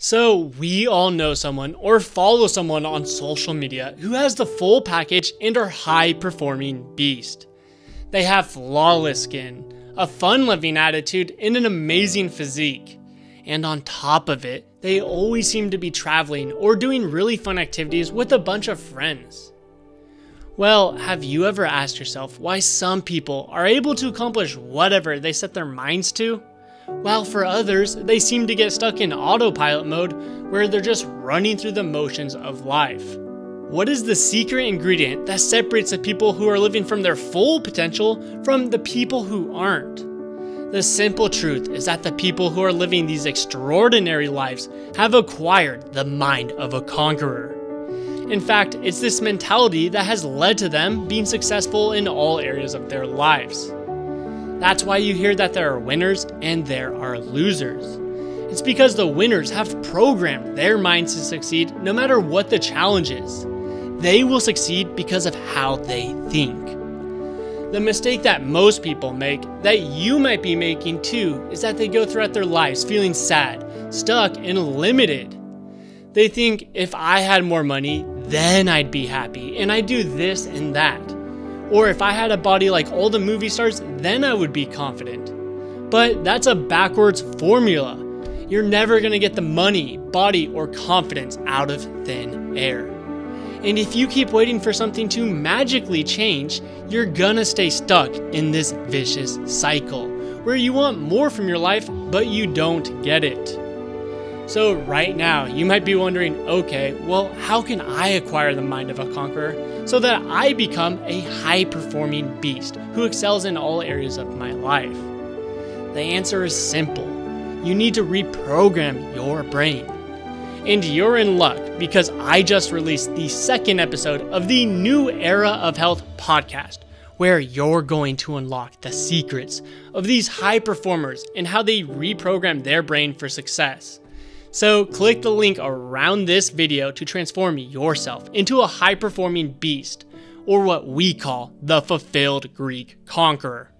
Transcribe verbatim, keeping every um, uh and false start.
So we all know someone or follow someone on social media who has the full package and are high-performing beast. They have flawless skin, a fun-loving attitude, and an amazing physique. And on top of it, they always seem to be traveling or doing really fun activities with a bunch of friends. Well, have you ever asked yourself why some people are able to accomplish whatever they set their minds to? While for others, they seem to get stuck in autopilot mode where they're just running through the motions of life. What is the secret ingredient that separates the people who are living from their full potential from the people who aren't? The simple truth is that the people who are living these extraordinary lives have acquired the mind of a conqueror. In fact, it's this mentality that has led to them being successful in all areas of their lives. That's why you hear that there are winners and there are losers. It's because the winners have programmed their minds to succeed no matter what the challenge is. They will succeed because of how they think. The mistake that most people make, that you might be making too, is that they go throughout their lives feeling sad, stuck, and limited. They think, if I had more money, then I'd be happy, and I'd do this and that. Or if I had a body like all the movie stars, then I would be confident. But that's a backwards formula. You're never gonna get the money, body, or confidence out of thin air. And if you keep waiting for something to magically change, you're gonna stay stuck in this vicious cycle where you want more from your life, but you don't get it. So right now, you might be wondering, okay, well, how can I acquire the mind of a conqueror so that I become a high-performing beast who excels in all areas of my life? The answer is simple. You need to reprogram your brain. And you're in luck because I just released the second episode of the New Era of Health podcast, where you're going to unlock the secrets of these high performers and how they reprogram their brain for success. So click the link around this video to transform yourself into a high-performing beast, or what we call the fulfilled Greek conqueror.